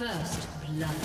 First blood.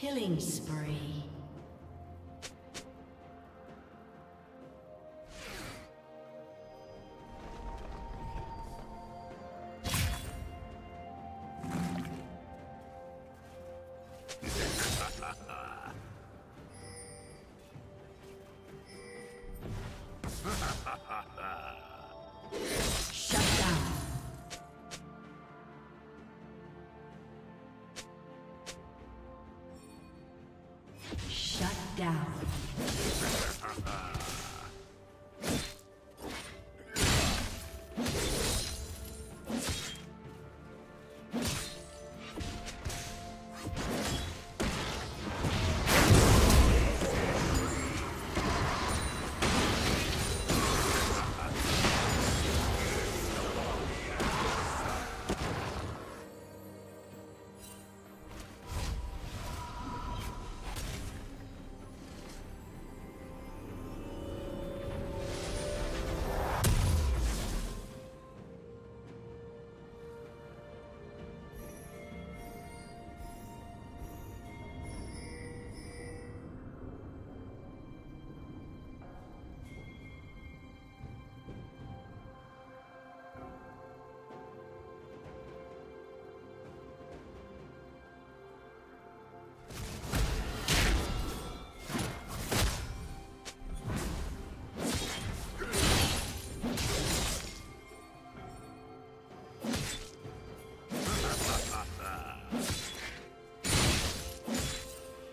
Killing spree.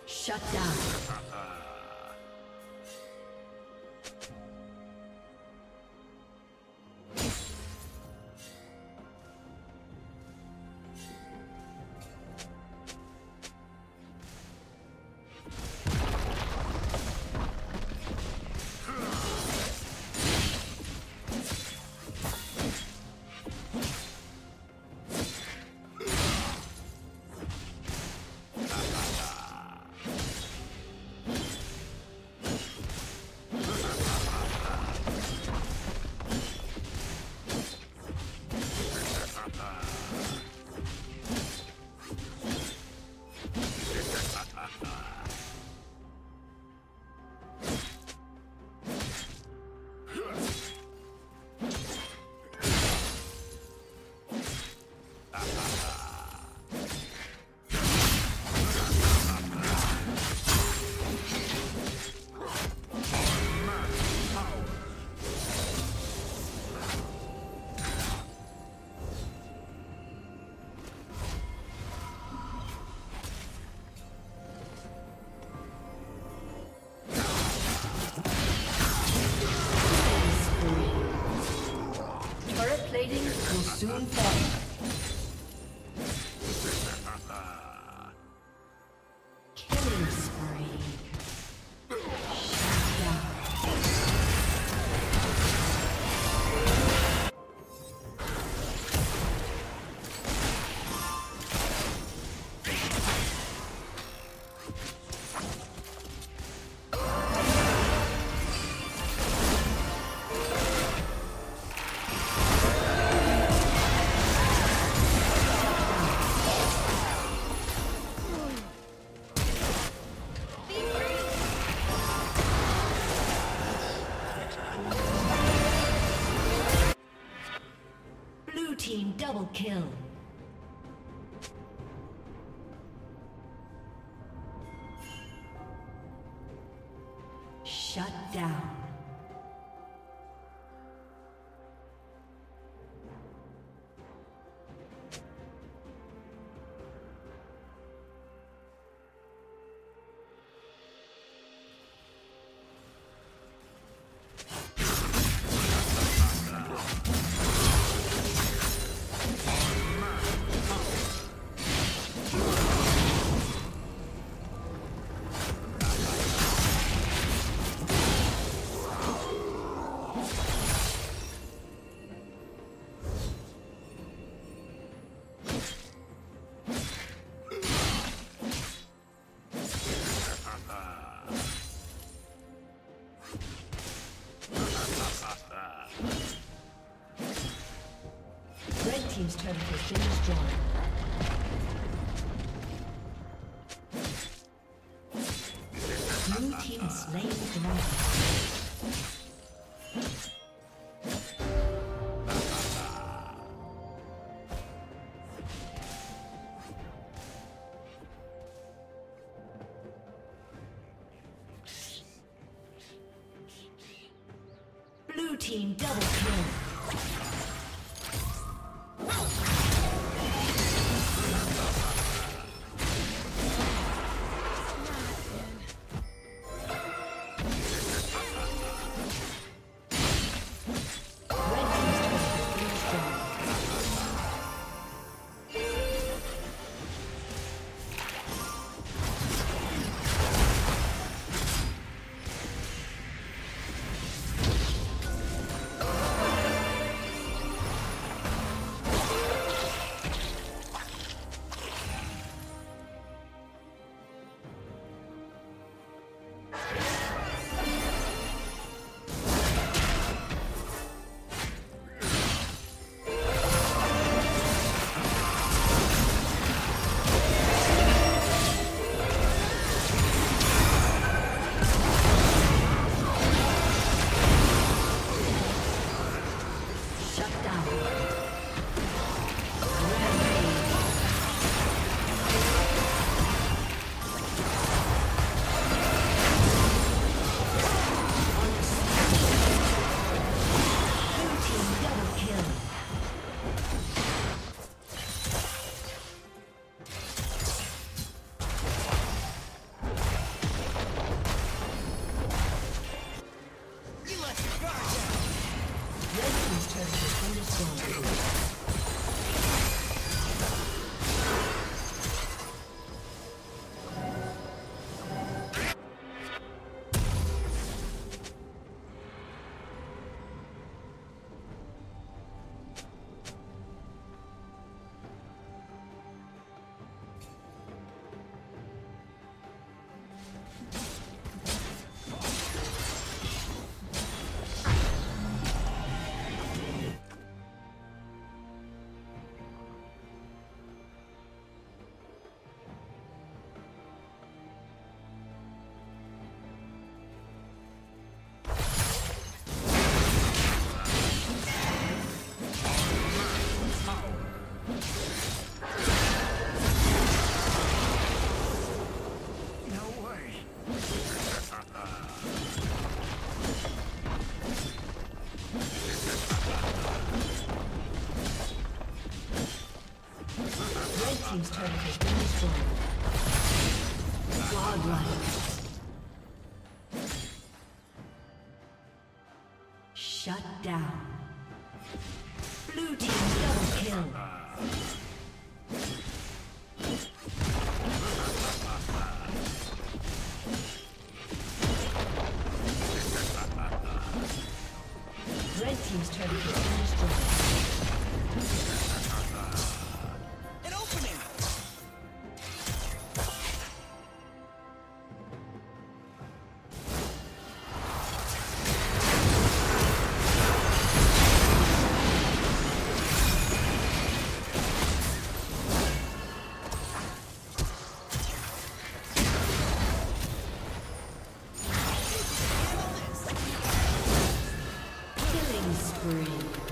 Shut down. Soon fall. Killing spree. Shut down. Double kill. Shut down. Slay the dragon. Blue team double kill. Seems to have been destroyed. Godlike. Shut down. Blue team double kill. Three.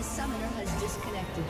A summoner has disconnected.